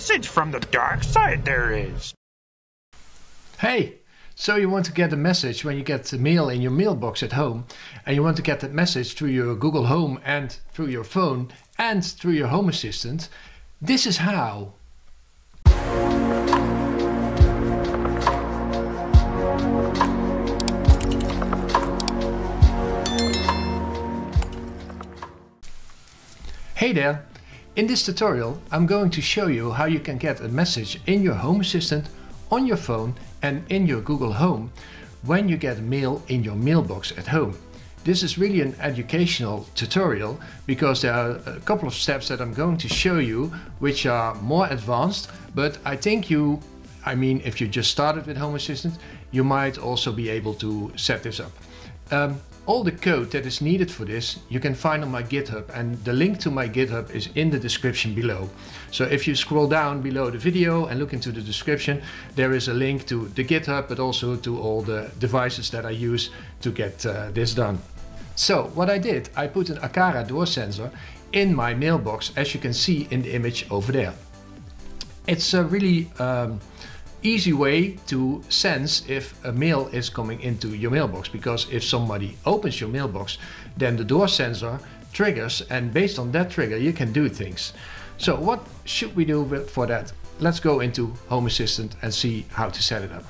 message from the dark side there is. Hey, so you want to get a message when you get the mail in your mailbox at home, and you want to get that message through your Google Home and through your phone and through your Home Assistant. This is how. Hey there! In this tutorial I'm going to show you how you can get a message in your Home Assistant, on your phone and in your Google Home when you get mail in your mailbox at home. This is really an educational tutorial because there are a couple of steps that I'm going to show you which are more advanced, but I think if you just started with Home Assistant, you might also be able to set this up. All the code that is needed for this you can find on my GitHub, and the link to my GitHub is in the description below. So if you scroll down below the video and look into the description, there is a link to the GitHub, but also to all the devices that I use to get this done. So what I did, I put an Aqara door sensor in my mailbox, as you can see in the image over there. It's a really easy way to sense if a mail is coming into your mailbox, because if somebody opens your mailbox, then the door sensor triggers, and based on that trigger you can do things. So what should we do for that? Let's go into Home Assistant and see how to set it up.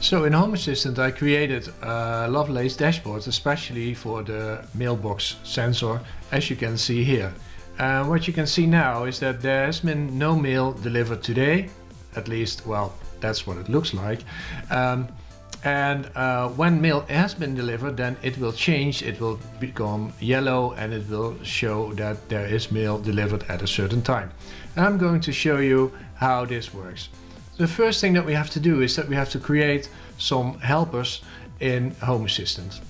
So in Home Assistant I created a Lovelace dashboard especially for the mailbox sensor, as you can see here. And what you can see now is that there has been no mail delivered today, at least, well, that's what it looks like. When mail has been delivered, then it will change, it will become yellow, and it will show that there is mail delivered at a certain time. And I'm going to show you how this works. The first thing that we have to do is that we have to create some helpers in Home Assistant.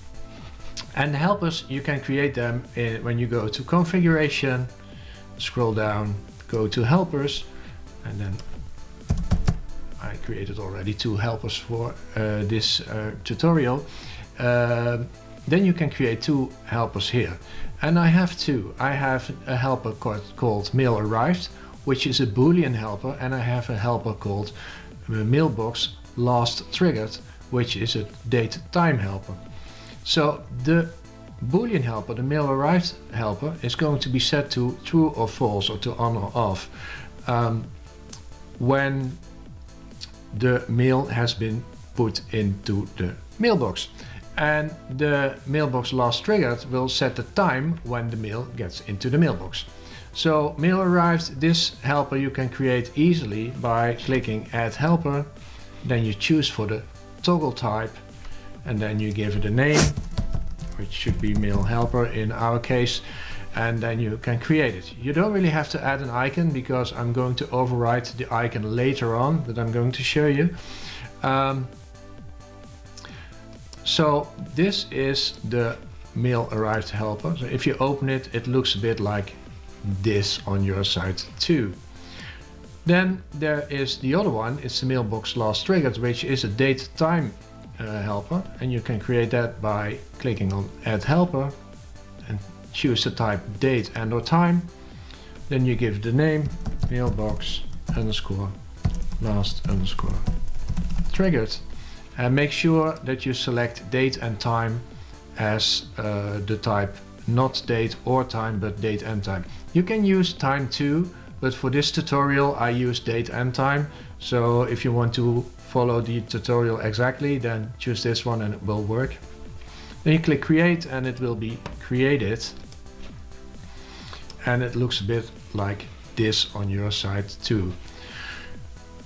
And the helpers, you can create them when you go to configuration, scroll down, go to helpers, and then I created already two helpers for this tutorial. Then you can create two helpers here. And I have two. I have a helper called mail arrived, which is a Boolean helper, and I have a helper called mailbox last triggered, which is a date time helper. So the Boolean helper, the mail arrived helper, is going to be set to true or false, or to on or off, when the mail has been put into the mailbox. And the mailbox last triggered will set the time when the mail gets into the mailbox. So mail arrived, this helper you can create easily by clicking add helper, then you choose for the toggle type, and then you give it a name, which should be mail helper in our case, and then you can create it. You don't really have to add an icon because I'm going to override the icon later on that I'm going to show you. So this is the mail arrived helper. So if you open it, it looks a bit like this on your side too. Then there is the other one, it's the mailbox last triggered, which is a date time helper, and you can create that by clicking on add helper and choose the type date and or time, then you give the name mailbox underscore last underscore triggered, and make sure that you select date and time as the type, not date or time but date and time. You can use time too, but for this tutorial I use date and time, so if you want to follow the tutorial exactly, then choose this one and it will work. Then you click create and it will be created, and it looks a bit like this on your side too.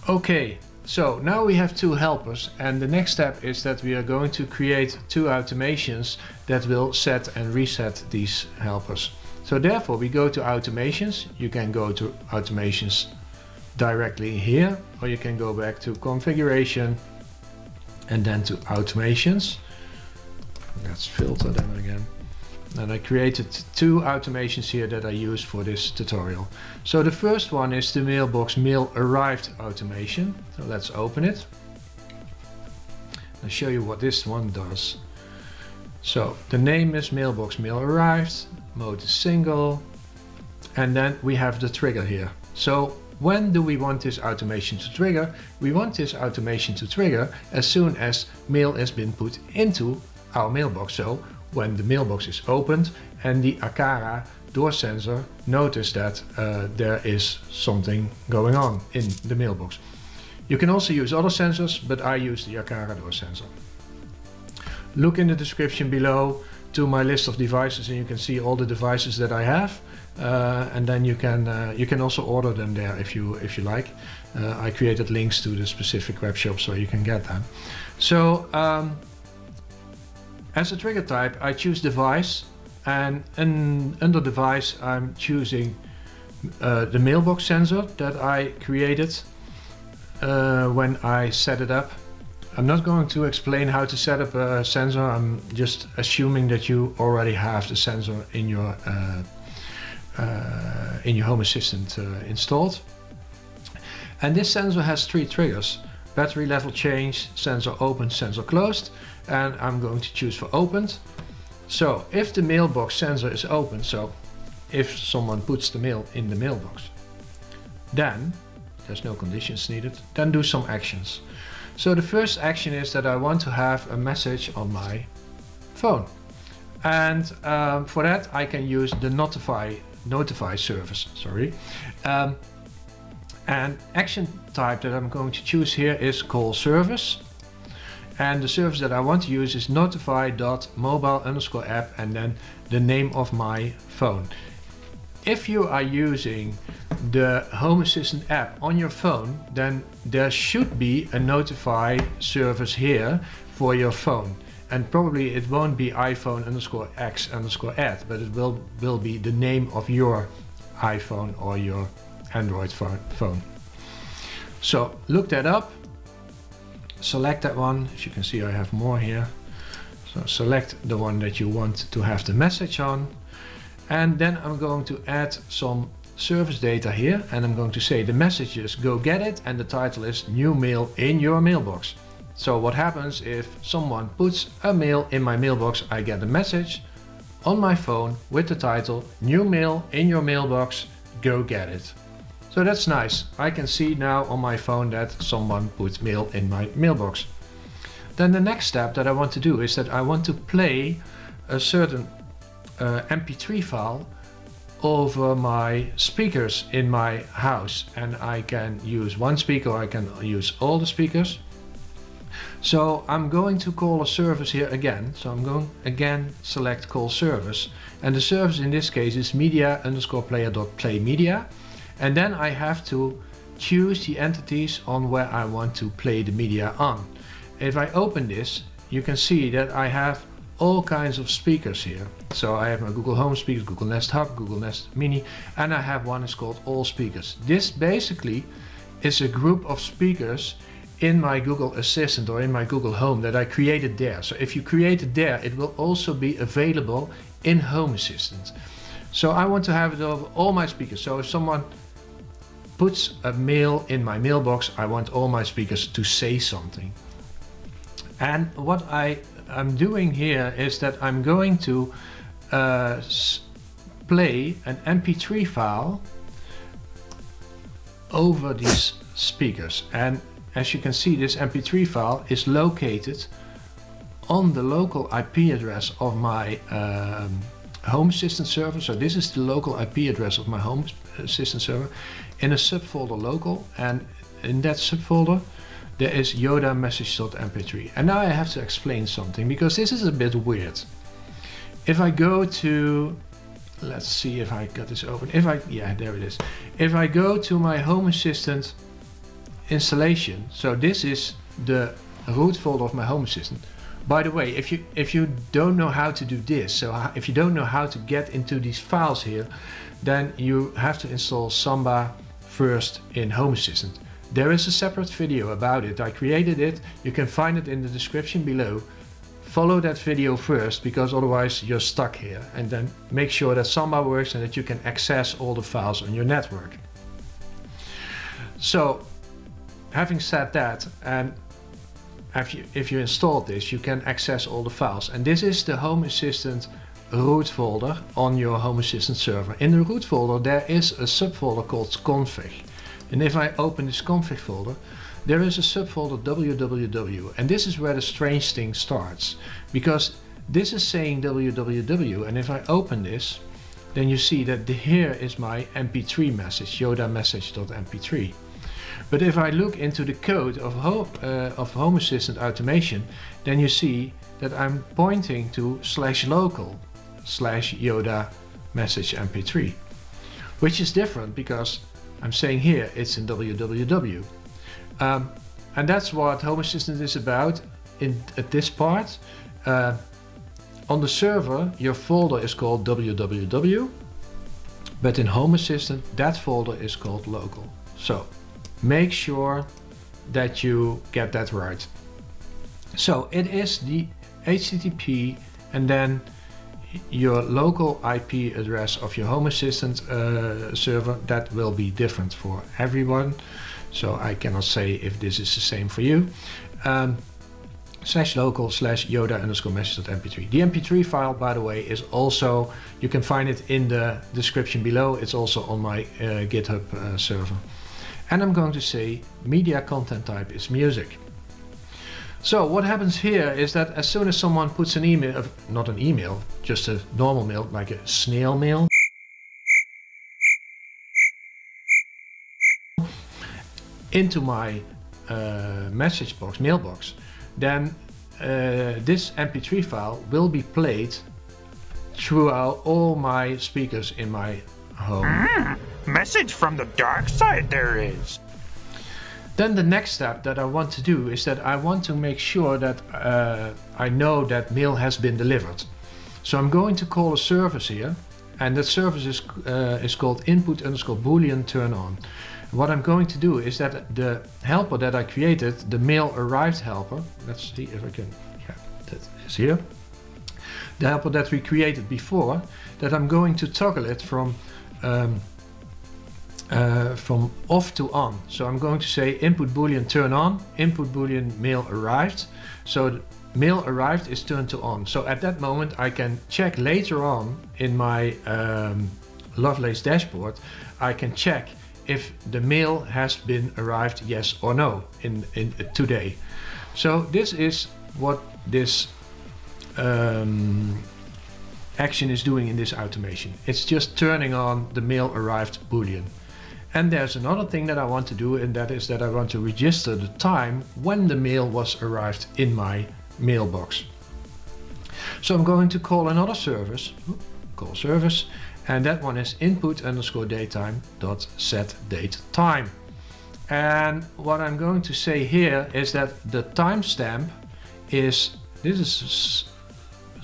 Okay, so now we have two helpers, and the next step is that we are going to create two automations that will set and reset these helpers. So therefore we go to automations. You can go to automations directly here, or you can go back to configuration and then to automations. Let's filter them again. And I created two automations here that I use for this tutorial. So the first one is the mailbox mail arrived automation. So let's open it. I'll show you what this one does. So the name is mailbox mail arrived, mode is single, and then we have the trigger here. So When do we want this automation to trigger? We want this automation to trigger as soon as mail has been put into our mailbox. So when the mailbox is opened and the Aqara door sensor notices that there is something going on in the mailbox. You can also use other sensors, but I use the Aqara door sensor. Look in the description below to my list of devices and you can see all the devices that I have. And then you can also order them there if you like. I created links to the specific web shop so you can get them. So as a trigger type I choose device, and under device I'm choosing the mailbox sensor that I created when I set it up. I'm not going to explain how to set up a sensor, I'm just assuming that you already have the sensor in your Home Assistant installed. And this sensor has three triggers: battery level change, sensor opened, sensor closed, and I'm going to choose for opened. So if the mailbox sensor is open, so if someone puts the mail in the mailbox, then there's no conditions needed, then do some actions. So the first action is that I want to have a message on my phone, and for that I can use the notify service, sorry. And action type that I'm going to choose here is call service, and the service that I want to use is notify.mobile_app and then the name of my phone. If you are using the Home Assistant app on your phone, then there should be a notify service here for your phone, and probably it won't be iPhone_X_ad, but it will be the name of your iPhone or your Android phone. So look that up, select that one. As you can see I have more here, so select the one that you want to have the message on, and then I'm going to add some service data here, and I'm going to say the message is go get it and the title is new mail in your mailbox. So what happens if someone puts a mail in my mailbox, I get a message on my phone with the title new mail in your mailbox, go get it. So that's nice. I can see now on my phone that someone put mail in my mailbox. Then the next step that I want to do is that I want to play a certain MP3 file over my speakers in my house, and I can use one speaker or I can use all the speakers. So I'm going to call a service here again, so I'm going again select call service, and the service in this case is media_player.playmedia, and then I have to choose the entities on where I want to play the media on. If I open this you can see that I have all kinds of speakers here. So I have my Google Home speakers, Google Nest Hub, Google Nest Mini, and I have one is called All Speakers. This basically is a group of speakers in my Google Assistant or in my Google Home that I created there. So if you create it there, it will also be available in Home Assistant. So I want to have it over all my speakers. So if someone puts a mail in my mailbox, I want all my speakers to say something. And what I'm doing here is that I'm going to play an MP3 file over these speakers, and as you can see this MP3 file is located on the local IP address of my Home Assistant server. So this is the local IP address of my Home Assistant server in a subfolder local, and in that subfolder there is YodaMessage.mp3. And now I have to explain something because this is a bit weird. If I go to, let's see if I got this open. Yeah, there it is. If I go to my Home Assistant installation, so this is the root folder of my Home Assistant. By the way, if you don't know how to do this, so if you don't know how to get into these files here, then you have to install Samba first in Home Assistant. There is a separate video about it. I created it. You can find it in the description below. Follow that video first, because otherwise you're stuck here. And then make sure that Samba works and that you can access all the files on your network. So having said that, and if you installed this, you can access all the files. And this is the Home Assistant root folder on your Home Assistant server. In the root folder, there is a subfolder called config. And if I open this config folder, there is a subfolder www, and this is where the strange thing starts, because this is saying www, and if I open this, then you see that here is my mp3 message, YodaMessage.mp3. But if I look into the code of Home Assistant automation, then you see that I'm pointing to /local/YodaMessage.mp3, which is different because I'm saying here it's in www. And that's what Home Assistant is about at this part. On the server, your folder is called www, but in Home Assistant, that folder is called local. So make sure that you get that right. So it is the HTTP and then your local IP address of your Home Assistant server. That will be different for everyone, so I cannot say if this is the same for you. /local/yoda_message.mp3. The mp3 file, by the way, is also, you can find it in the description below. It's also on my GitHub server. And I'm going to say media content type is music. So what happens here is that as soon as someone puts an email, not an email, just a normal mail, like a snail mail, into my message box, mailbox, then this mp3 file will be played throughout all my speakers in my home. Message from the dark side there is. Then the next step that I want to do is that I want to make sure that I know that mail has been delivered. So I'm going to call a service here, and that service is called input_boolean_turn_on. What I'm going to do is that the helper that I created, the mail arrived helper, let's see if I can, yeah, that is here. The helper that we created before, that I'm going to toggle it from off to on. So I'm going to say input boolean turn on, input boolean mail arrived. So mail arrived is turned to on. So at that moment I can check later on in my Lovelace dashboard, I can check if the mail has been arrived, yes or no, in today. So this is what this action is doing in this automation. It's just turning on the mail arrived boolean. And there's another thing that I want to do, and that is that I want to register the time when the mail was arrived in my mailbox. So I'm going to call another service, call service, and that one is input_datetime.setDateTime. And what I'm going to say here is that the timestamp is, this is a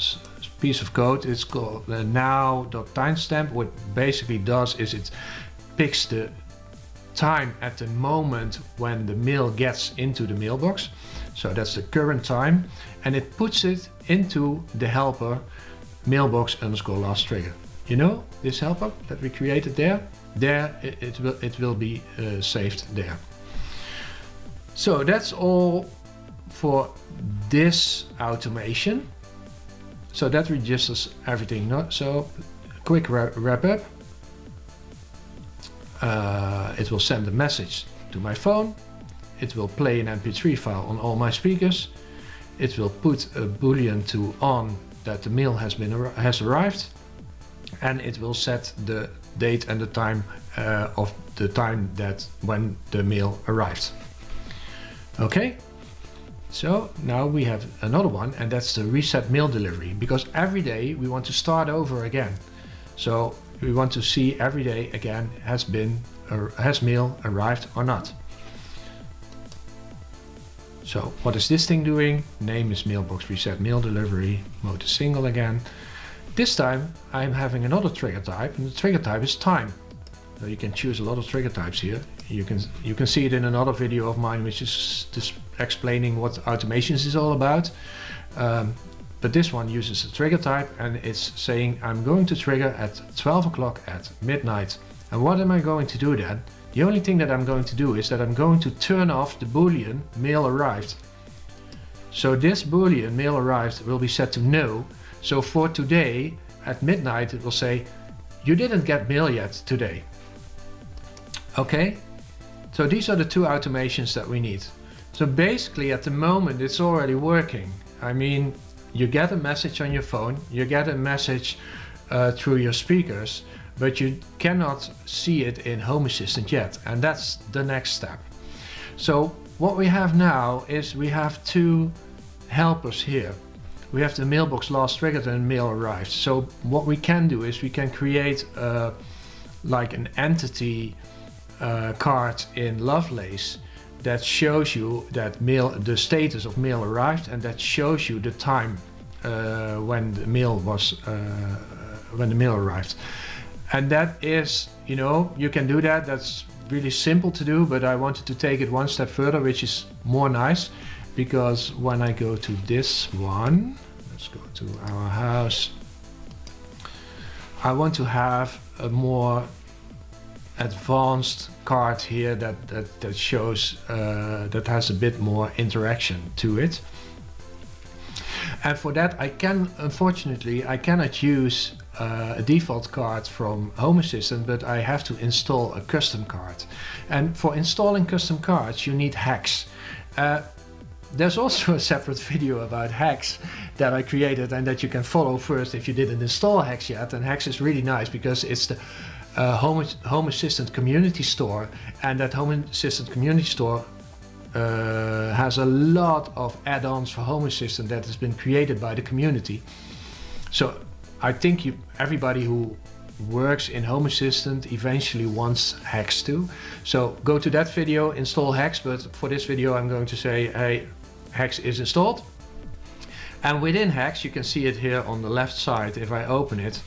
piece of code, it's called now.timestamp. What basically does is it picks the time at the moment when the mail gets into the mailbox. So that's the current time, and it puts it into the helper mailbox_last_trigger. You know, this helper that we created there it will be saved there. So that's all for this automation. So that registers everything. So quick wrap up. It will send a message to my phone. It will play an mp3 file on all my speakers. It will put a boolean to on that the mail has arrived. And it will set the date and the time of the time that when the mail arrived. Okay, so now we have another one, and that's the reset mail delivery, because every day we want to start over again. So we want to see every day again has mail arrived or not. So what is this thing doing? Name is mailbox reset mail delivery, mode is single again. This time I'm having another trigger type, and the trigger type is time. So you can choose a lot of trigger types here. You can see it in another video of mine, which is just explaining what automations is all about. But this one uses a trigger type, and it's saying I'm going to trigger at 12 o'clock at midnight. And what am I going to do then? The only thing that I'm going to do is that I'm going to turn off the boolean mail arrived. So this boolean mail arrived will be set to no. So for today, at midnight, it will say, you didn't get mail yet today. Okay, So these are the two automations that we need. So basically at the moment it's already working. I mean, you get a message on your phone, you get a message through your speakers, but you cannot see it in Home Assistant yet, and that's the next step. So what we have now is we have two helpers here. We have the mailbox last triggered and mail arrived. So what we can do is we can create like an entity card in Lovelace that shows you that mail, the status of mail arrived, and that shows you the time when the mail was when the mail arrived. And that is, you know, you can do that. That's really simple to do, but I wanted to take it one step further, which is more nice, because when I go to this one, let's go to our house, I want to have a more advanced card here that shows that has a bit more interaction to it. And for that I can, unfortunately, I cannot use a default card from Home Assistant, but I have to install a custom card. And for installing custom cards you need HACS. There's also a separate video about HACS that I created and that you can follow first if you didn't install HACS yet. And HACS is really nice because it's the Home Assistant community store, and that Home Assistant community store has a lot of add-ons for Home Assistant that has been created by the community. So I think everybody who works in Home Assistant eventually wants HACS too. So go to that video, install HACS, but for this video I'm going to say, hey, HACS is installed. And within HACS, you can see it here on the left side. If I open it,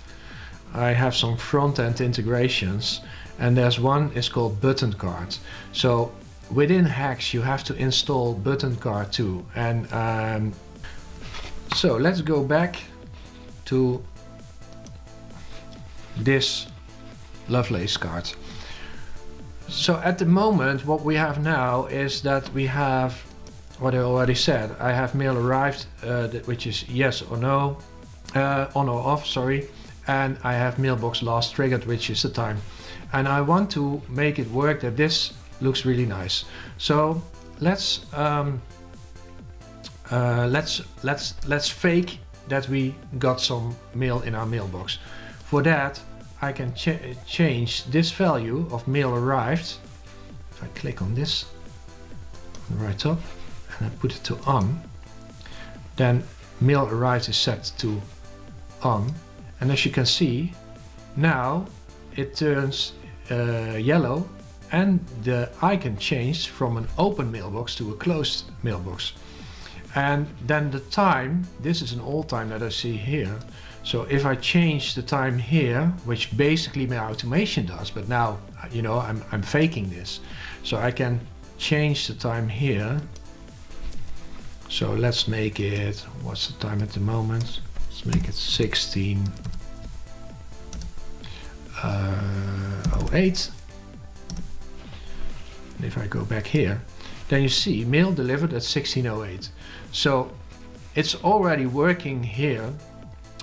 I have some front-end integrations, and there's one is called button card. So within HACS you have to install button card too. And so let's go back to this Lovelace card. So at the moment what we have now is that we have what I already said. I have mail arrived, which is yes or no, on or off, sorry. And I have mailbox last triggered, which is the time. And I want to make it work that this looks really nice. So let's fake that we got some mail in our mailbox. For that, I can change this value of mail arrived. If I click on this on the right top and I put it to on, then mail arrived is set to on. And as you can see, now it turns yellow, and the icon changed from an open mailbox to a closed mailbox. And then the time, this is an old time that I see here. So if I change the time here, which basically my automation does, but now, you know, I'm faking this. So I can change the time here. So let's make it, what's the time at the moment? Let's make it 16:08. And if I go back here, then you see mail delivered at 16:08. So it's already working here,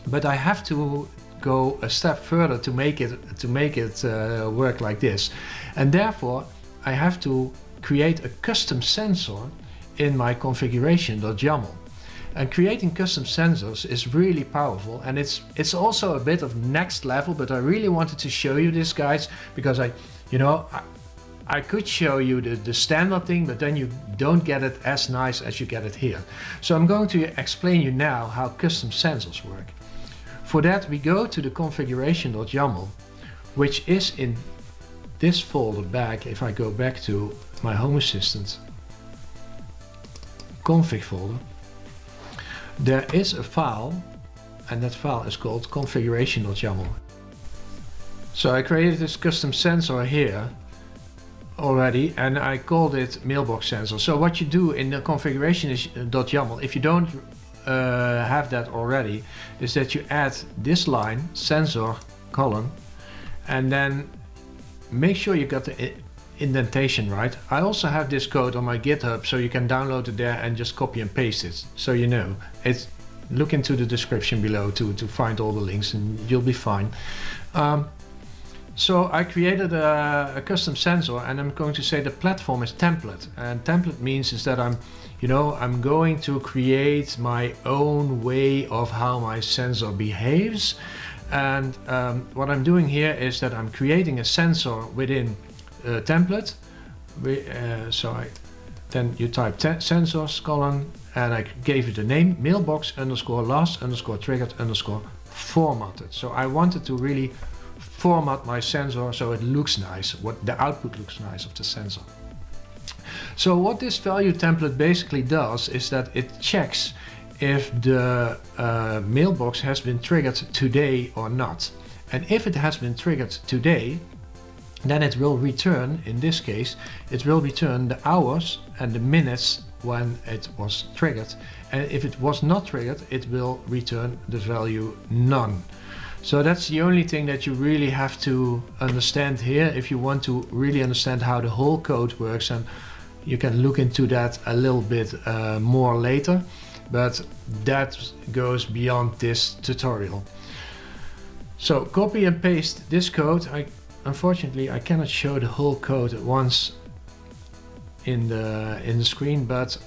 but I have to go a step further to make it work like this. And therefore I have to create a custom sensor in my configuration.yaml. And creating custom sensors is really powerful, and it's also a bit of next level, but I really wanted to show you this, guys, because I could show you the standard thing, but then you don't get it as nice as you get it here. So I'm going to explain you now how custom sensors work. For that we go to the configuration.yaml, which is in this folder back. If I go back to my Home Assistant config folder, there is a file, and that file is called configuration.yaml. So I created this custom sensor here already, and I called it mailbox sensor. So what you do in the configuration.yaml, if you don't have that already, is that you add this line, sensor column, and then make sure you got the indentation right. I also have this code on my GitHub, so you can download it there and just copy and paste it. So you know, it's, look into the description below to find all the links and you'll be fine. So I created a custom sensor, and I'm going to say the platform is template, and template means is that I'm going to create my own way of how my sensor behaves. And what I'm doing here is that I'm creating a sensor within a template. Then you type sensors colon, and I gave it a name, mailbox underscore last underscore triggered underscore formatted. So I wanted to really format my sensor so it looks nice, what the output looks nice of the sensor. So what this value template basically does is that it checks if the mailbox has been triggered today or not. And if it has been triggered today, then it will return, in this case, it will return the hours and the minutes when it was triggered. And if it was not triggered, it will return the value none. So that's the only thing that you really have to understand here if you want to really understand how the whole code works, and you can look into that a little bit more later, but that goes beyond this tutorial. So copy and paste this code. Unfortunately I cannot show the whole code at once in the screen, but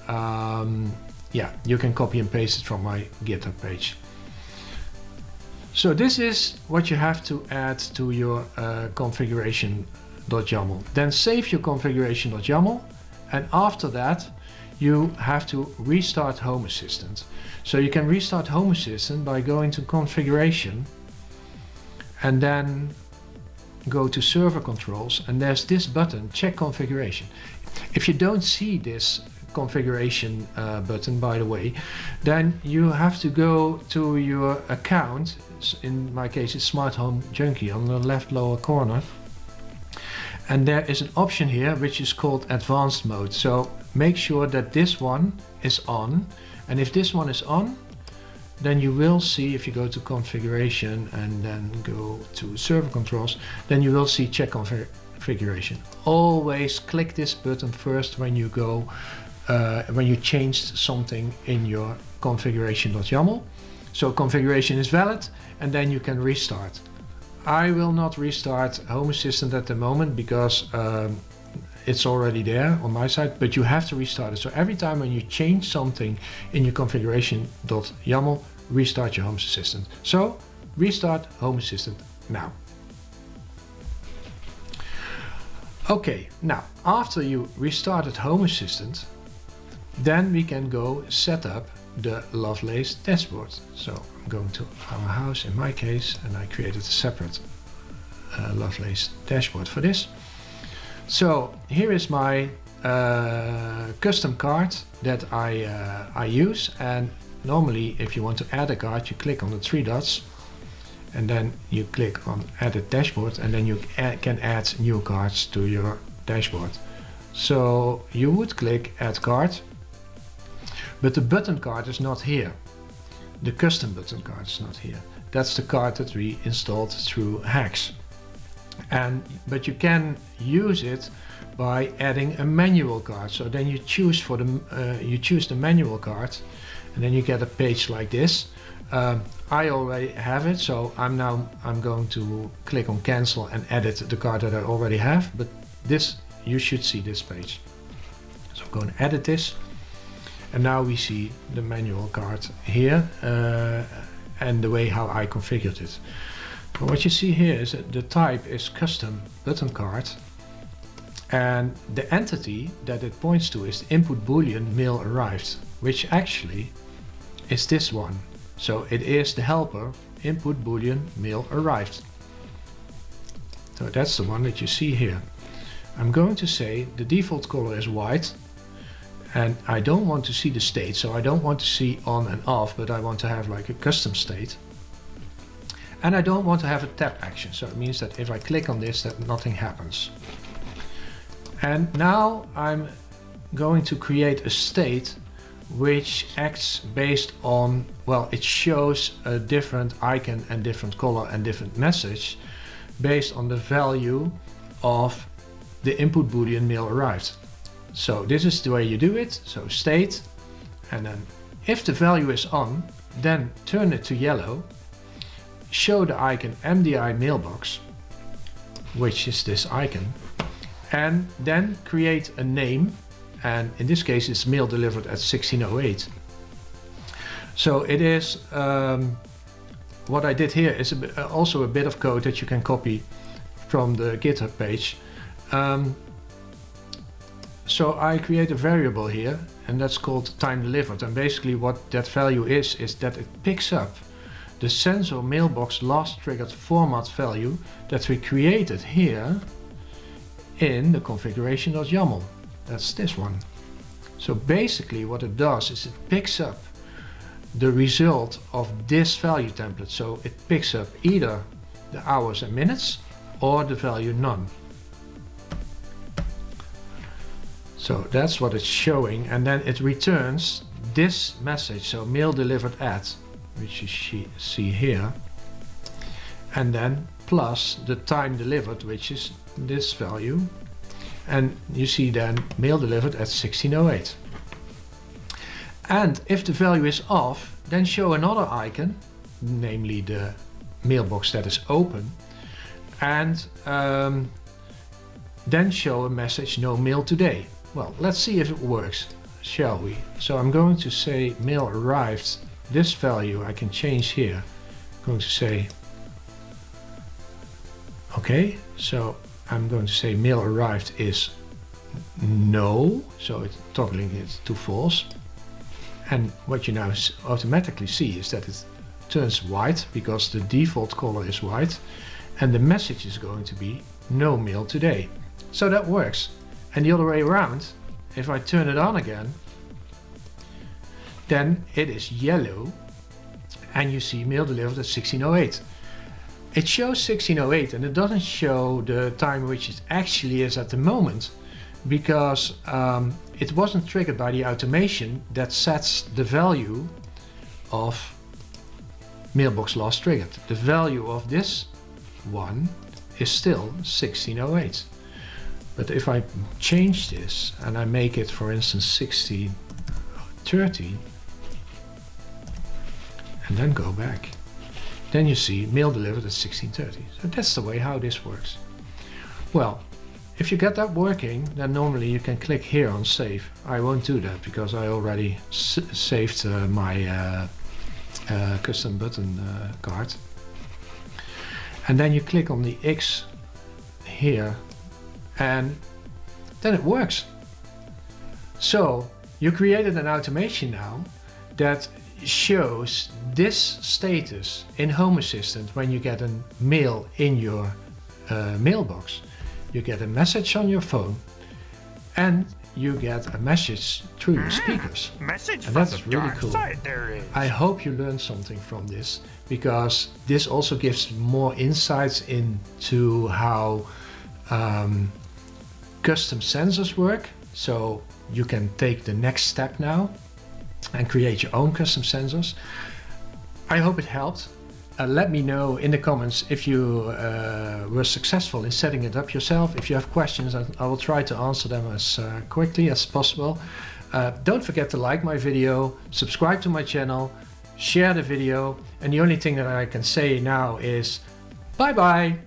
yeah, you can copy and paste it from my GitHub page. So this is what you have to add to your configuration.yaml. Then save your configuration.yaml, and after that you have to restart Home Assistant. So you can restart Home Assistant by going to configuration and then go to server controls, and there's this button, check configuration. If you don't see this configuration button, by the way, then you have to go to your account. In my case it's Smart Home Junkie, on the left lower corner, and there is an option here which is called advanced mode. So make sure that this one is on, and if this one is on, then you will see, if you go to configuration and then go to server controls, then you will see check configuration. Always click this button first when you go when you changed something in your configuration.yaml. So configuration is valid, and then you can restart. I will not restart Home Assistant at the moment because it's already there on my side, but you have to restart it. So every time when you change something in your configuration.yaml, restart your Home Assistant. So restart Home Assistant now. Okay, now after you restarted Home Assistant, then we can go set up the Lovelace dashboard. So I'm going to our house in my case, and I created a separate Lovelace dashboard for this. So here is my custom card that I use, and normally if you want to add a card, you click on the three dots and then you click on edit dashboard, and then you can add new cards to your dashboard. So you would click add card, but the button card is not here. The custom button card is not here. That's the card that we installed through HACS. But you can use it by adding a manual card. So then you choose for the manual card, and then you get a page like this. I already have it, so I'm going to click on cancel and edit the card that I already have. But this, you should see this page. So I'm going to edit this, and now we see the manual card here and the way how I configured it. But what you see here is that the type is custom button card, and the entity that it points to is the input boolean mail arrived, which actually is this one. So it is the helper input boolean mail arrived. So that's the one that you see here. I'm going to say the default color is white, and I don't want to see the state, so I don't want to see on and off, but I want to have like a custom state. And I don't want to have a tap action, so it means that if I click on this, that nothing happens. And now I'm going to create a state which acts based on, well, it shows a different icon and different color and different message based on the value of the input boolean mail arrived. So this is the way you do it. So state, and then if the value is on, then turn it to yellow, show the icon MDI mailbox, which is this icon, and then create a name, and in this case it's mail delivered at 1608. So it is, what I did here is also a bit of code that you can copy from the GitHub page. So I create a variable here, and that's called time delivered, and basically what that value is that it picks up the sensor mailbox last triggered format value that we created here in the configuration.yaml. That's this one. So basically what it does is it picks up the result of this value template. So it picks up either the hours and minutes or the value none. So that's what it's showing, and then it returns this message, so mail delivered at, which you see here, and then plus the time delivered, which is this value, and you see then mail delivered at 1608. And if the value is off, then show another icon, namely the mailbox that is open, and then show a message no mail today. Well, let's see if it works, shall we? So I'm going to say mail arrived, this value I can change here. I'm going to say, okay, so I'm going to say mail arrived is no, so it's toggling it to false. And what you now automatically see is that it turns white because the default color is white, and the message is going to be no mail today. So that works. And the other way around, if I turn it on again, then it is yellow and you see mail delivered at 1608. It shows 1608 and it doesn't show the time which it actually is at the moment, because it wasn't triggered by the automation that sets the value of mailbox last triggered. The value of this one is still 1608. But if I change this and I make it, for instance, 1630 and then go back, then you see mail delivered at 1630. So that's the way how this works. Well, if you get that working, then normally you can click here on save. I won't do that because I already saved my custom button card. And then you click on the X here, and then it works. So you created an automation now that shows this status in Home Assistant when you get a mail in your mailbox. You get a message on your phone, and you get a message through your speakers. And that's really cool. I hope you learned something from this, because this also gives more insights into how custom sensors work. So you can take the next step now and create your own custom sensors. I hope it helped. Let me know in the comments if you were successful in setting it up yourself. If you have questions, I will try to answer them as quickly as possible. Don't forget to like my video, subscribe to my channel, share the video, and the only thing that I can say now is bye bye!